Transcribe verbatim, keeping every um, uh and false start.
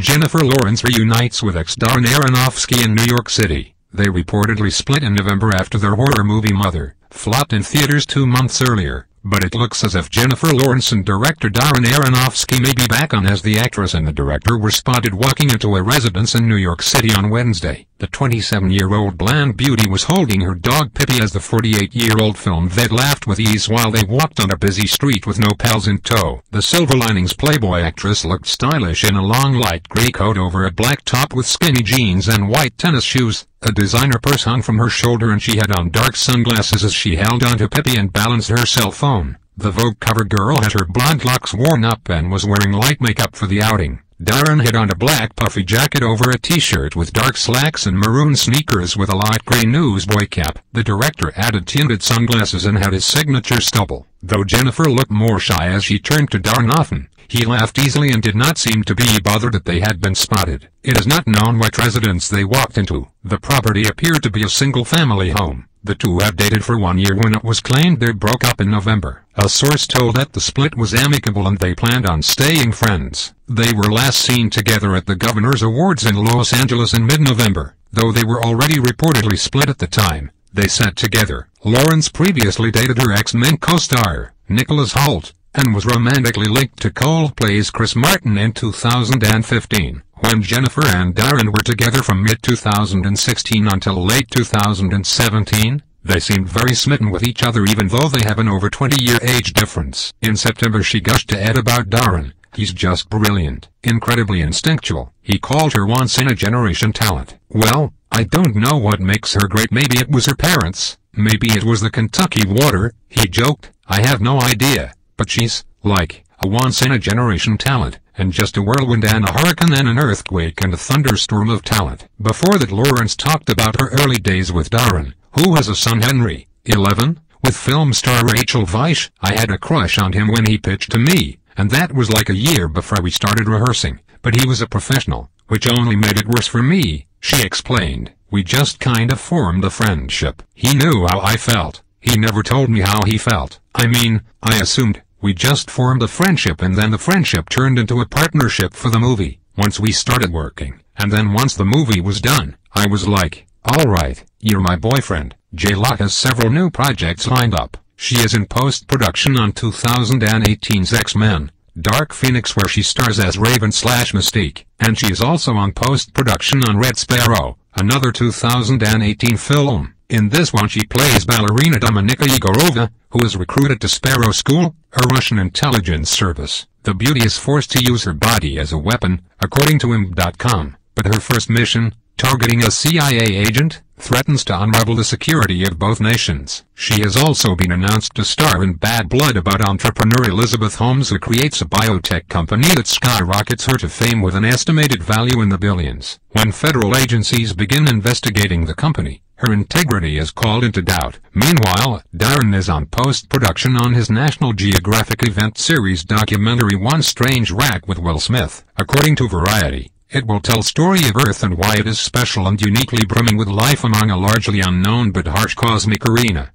Jennifer Lawrence reunites with ex-Darren Aronofsky in New York City. They reportedly split in November after their horror movie Mother flopped in theaters two months earlier, but it looks as if Jennifer Lawrence and director Darren Aronofsky may be back on, as the actress and the director were spotted walking into a residence in New York City on Wednesday. The twenty-seven-year-old blonde beauty was holding her dog Pippi as the forty-eight-year-old filmed That Laughed With Ease while they walked on a busy street with no pals in tow. The Silver Linings Playbook actress looked stylish in a long light gray coat over a black top with skinny jeans and white tennis shoes. A designer purse hung from her shoulder and she had on dark sunglasses as she held onto Pippi and balanced her cell phone. The Vogue cover girl had her blonde locks worn up and was wearing light makeup for the outing. Darren had on a black puffy jacket over a t-shirt with dark slacks and maroon sneakers with a light gray newsboy cap. The director added tinted sunglasses and had his signature stubble, though Jennifer looked more shy as she turned to Darren often. He laughed easily and did not seem to be bothered that they had been spotted. It is not known what residence they walked into. The property appeared to be a single-family home. The two had dated for one year when it was claimed they broke up in November. A source told that the split was amicable and they planned on staying friends. They were last seen together at the Governor's Awards in Los Angeles in mid-November, though they were already reportedly split at the time they sat together. Lawrence previously dated her X-Men co-star, Nicholas Holt, and was romantically linked to Coldplay's Chris Martin in two thousand fifteen. When Jennifer and Darren were together from mid two thousand sixteen until late two thousand seventeen, they seemed very smitten with each other even though they have an over twenty-year age difference. In September she gushed to Ed about Darren. "He's just brilliant, incredibly instinctual. He called her once-in-a-generation talent. Well, I don't know what makes her great. Maybe it was her parents, maybe it was the Kentucky water," he joked. "I have no idea. But she's, like, a once-in-a-generation talent, and just a whirlwind and a hurricane and an earthquake and a thunderstorm of talent." Before that, Lawrence talked about her early days with Darren, who has a son Henry, eleven, with film star Rachel Weisz. "I had a crush on him when he pitched to me, and that was like a year before we started rehearsing, but he was a professional, which only made it worse for me," she explained. "We just kind of formed a friendship. He knew how I felt. He never told me how he felt. I mean, I assumed. We just formed a friendship, and then the friendship turned into a partnership for the movie, once we started working. And then once the movie was done, I was like, all right, you're my boyfriend." J-Lock has several new projects lined up. She is in post-production on two thousand eighteen's X-Men Dark Phoenix, where she stars as Raven slash Mystique, and she is also on post-production on Red Sparrow, another two thousand eighteen film. In this one she plays ballerina Dominika Yegorova, who is recruited to Sparrow School, a Russian intelligence service. The beauty is forced to use her body as a weapon, according to I M D B dot com, but her first mission, targeting a C I A agent, threatens to unravel the security of both nations. She has also been announced to star in Bad Blood about entrepreneur Elizabeth Holmes, who creates a biotech company that skyrockets her to fame with an estimated value in the billions. When federal agencies begin investigating the company, her integrity is called into doubt. Meanwhile, Darren is on post-production on his National Geographic event series documentary One Strange Rack with Will Smith. According to Variety, it will tell the story of Earth and why it is special and uniquely brimming with life among a largely unknown but harsh cosmic arena.